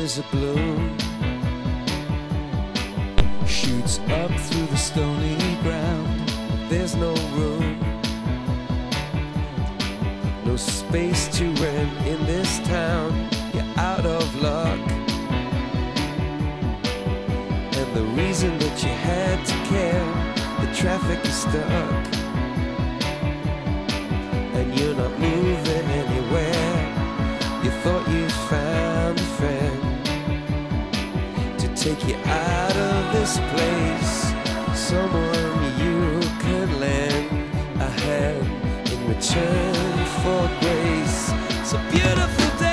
is a blue, shoots up through the stony ground. There's no room, no space to rent in this town. You're out of luck, and the reason that you had to care, the traffic is stuck, and you're not moving anywhere. You thought you found a friend to take you out of this place, someone you can lend a hand in return for grace. It's a beautiful day.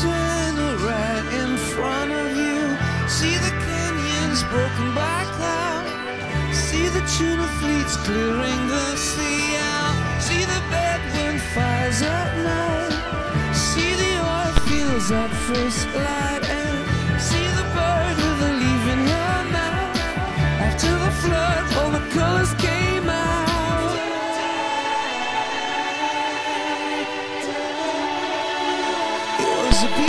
Channel right in front of you. See the canyons broken by cloud. See the tuna fleets clearing the sea out. See the bedwind fires at night. See the oil fields at first light. And see the bird with a leaf in her mouth. After the flood, all the colors came out. It's a